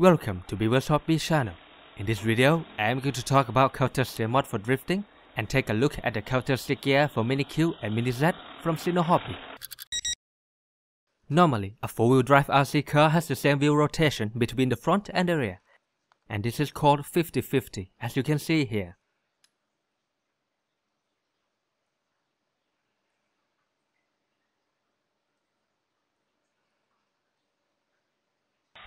Welcome to Beaver's Hobby channel. In this video, I am going to talk about characteristic mod for drifting and take a look at the characteristic gear for Mini-Q and Mini-Z from SinoHobby. Normally, a four-wheel drive RC car has the same wheel rotation between the front and the rear, and this is called 50-50 as you can see here.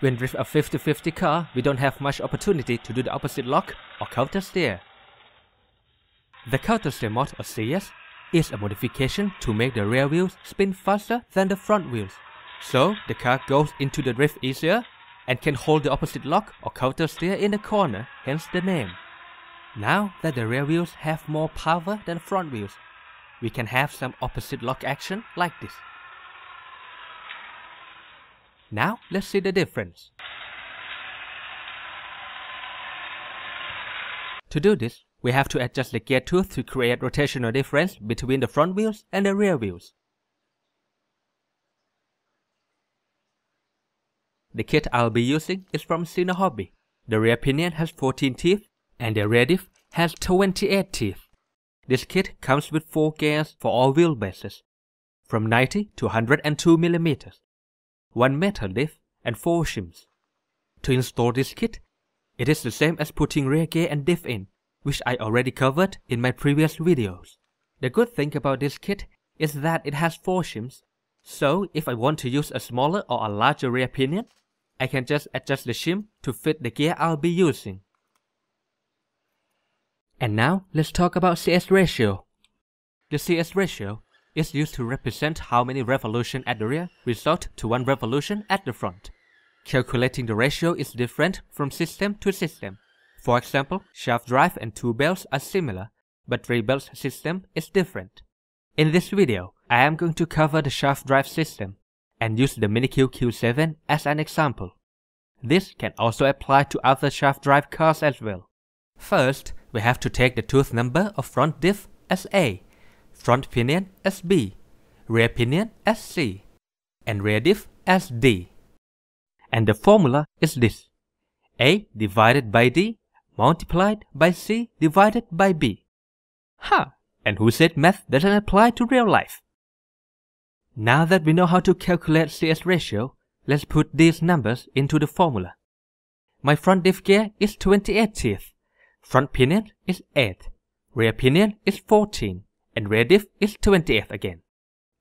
When drift a 50-50 car, we don't have much opportunity to do the opposite lock or counter steer. The counter steer mod or CS is a modification to make the rear wheels spin faster than the front wheels, so the car goes into the drift easier and can hold the opposite lock or counter steer in the corner, hence the name. Now that the rear wheels have more power than front wheels, we can have some opposite lock action like this. Now let's see the difference. To do this, we have to adjust the gear tooth to create rotational difference between the front wheels and the rear wheels. The kit I'll be using is from SinoHobby. The rear pinion has 14 teeth and the rear diff has 28 teeth. This kit comes with 4 gears for all wheelbases, from 90 to 102 millimeters. 1 metal diff and 4 shims. To install this kit, it is the same as putting rear gear and diff in, which I already covered in my previous videos. The good thing about this kit is that it has 4 shims, so if I want to use a smaller or a larger rear pinion, I can just adjust the shim to fit the gear I'll be using. And now let's talk about CS ratio. The CS ratio is used to represent how many revolutions at the rear result to 1 revolution at the front. Calculating the ratio is different from system to system. For example, shaft drive and 2 belts are similar, but 3 belts system is different. In this video, I am going to cover the shaft drive system and use the Mini-Q Q7 as an example. This can also apply to other shaft drive cars as well. First, we have to take the tooth number of front diff as A, front pinion as B, rear pinion as C, and rear diff as D. And the formula is this: A divided by D multiplied by C divided by B. And who said math doesn't apply to real life? Now that we know how to calculate CS ratio, let's put these numbers into the formula. My front diff gear is 28 teeth, front pinion is 8, rear pinion is 14, and rear diff is 28 again.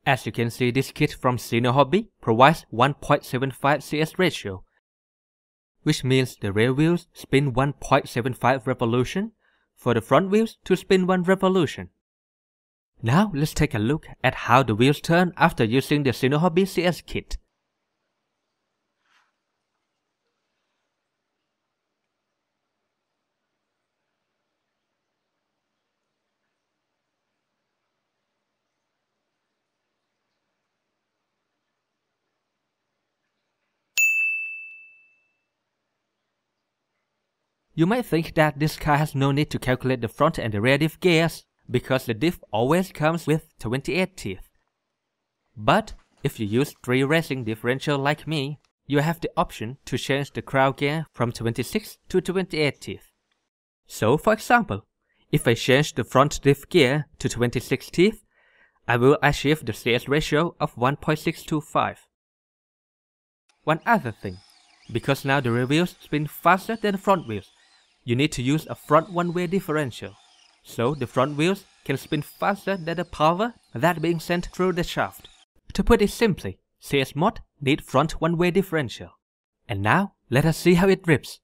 As you can see, this kit from SinoHobby provides 1.75 CS ratio, which means the rear wheels spin 1.75 revolution for the front wheels to spin 1 revolution. Now let's take a look at how the wheels turn after using the SinoHobby CS kit. You might think that this car has no need to calculate the front and the rear diff gears because the diff always comes with 28 teeth. But if you use 3Racing differential like me, you have the option to change the crown gear from 26 to 28 teeth. So for example, if I change the front diff gear to 26 teeth, I will achieve the CS ratio of 1.625. One other thing, because now the rear wheels spin faster than the front wheels, you need to use a front one-way differential, so the front wheels can spin faster than the power that being sent through the shaft. To put it simply, CS mod need front one-way differential. And now let us see how it drifts.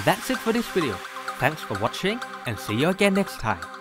And that's it for this video. Thanks for watching and see you again next time.